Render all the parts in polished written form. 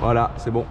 Voilà, c'est bon.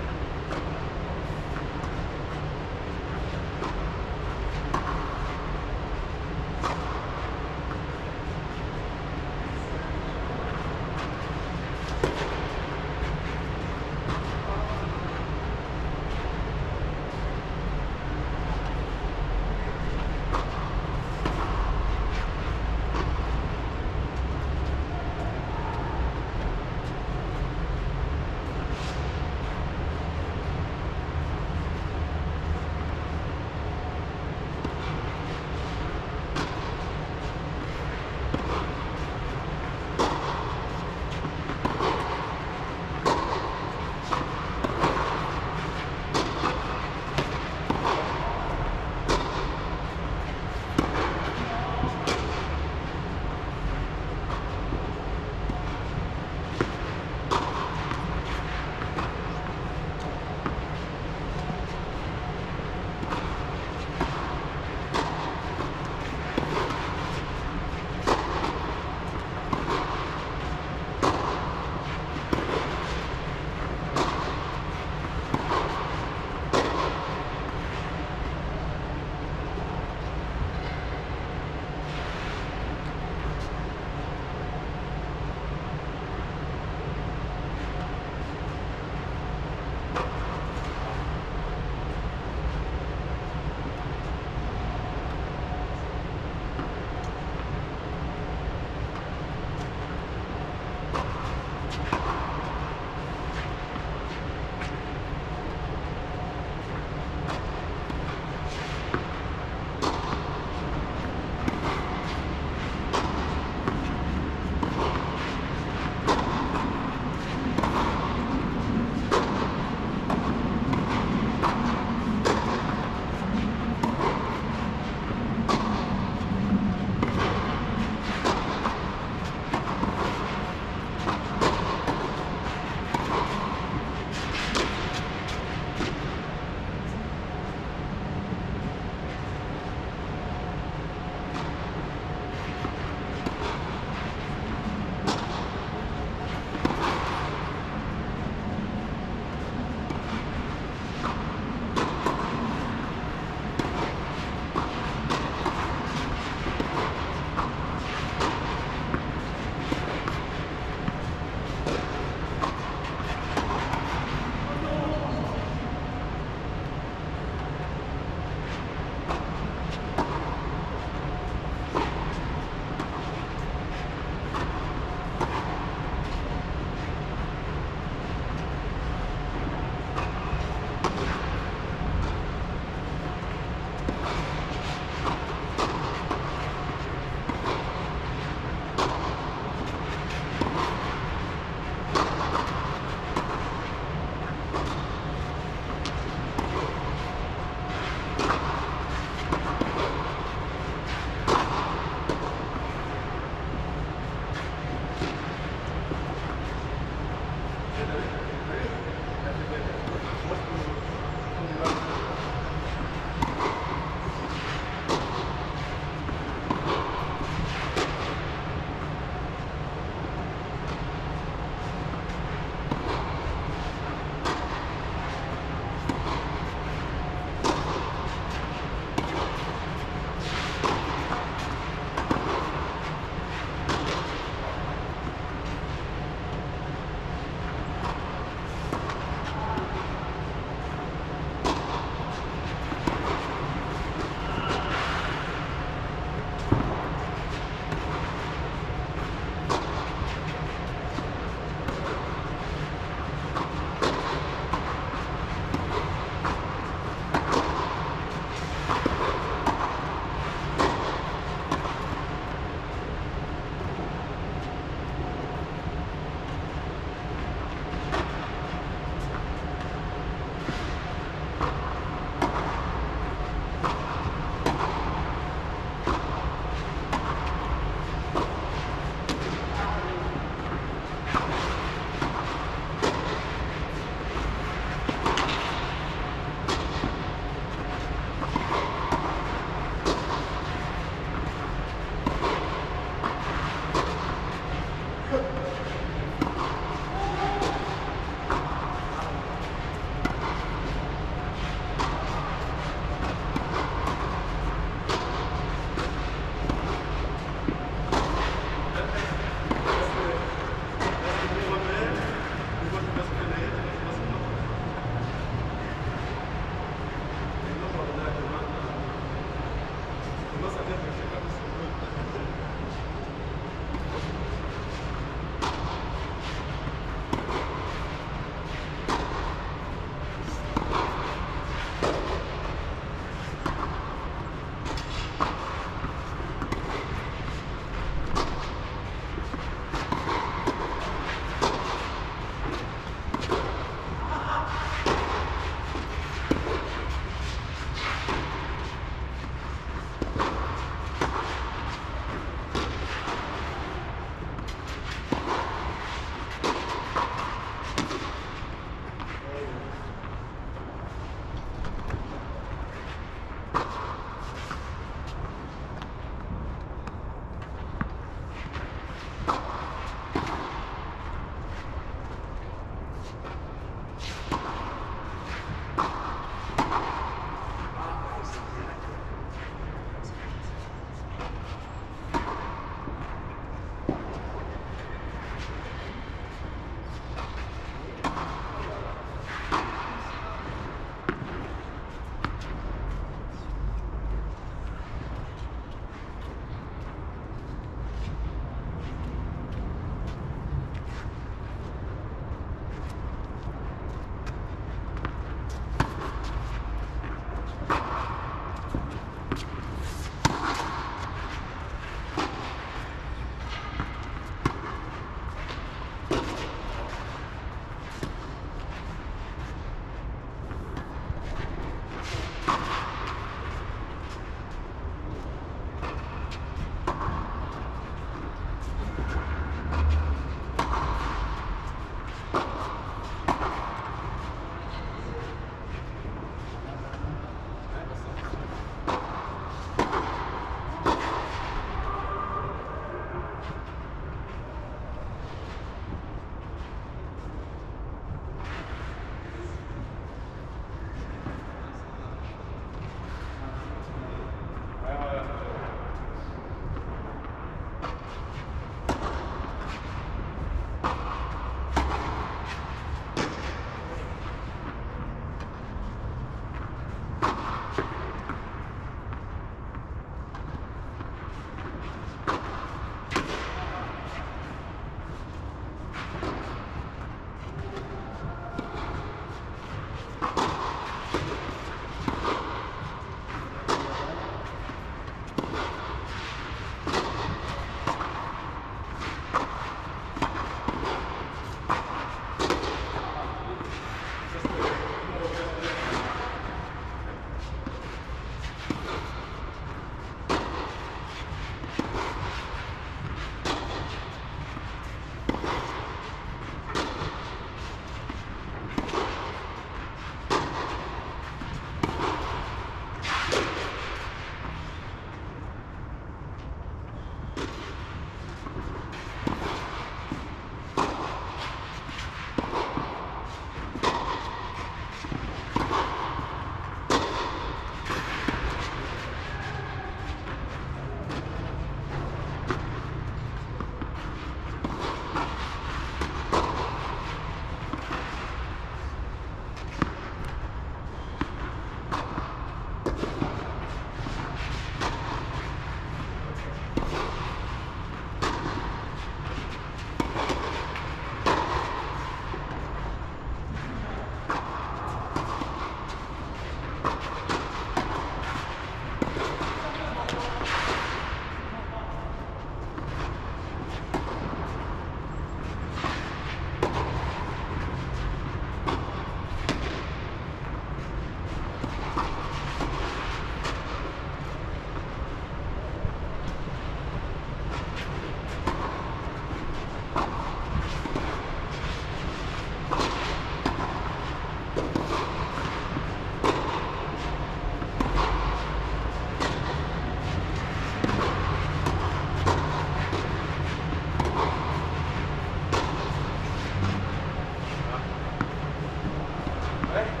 Ouais.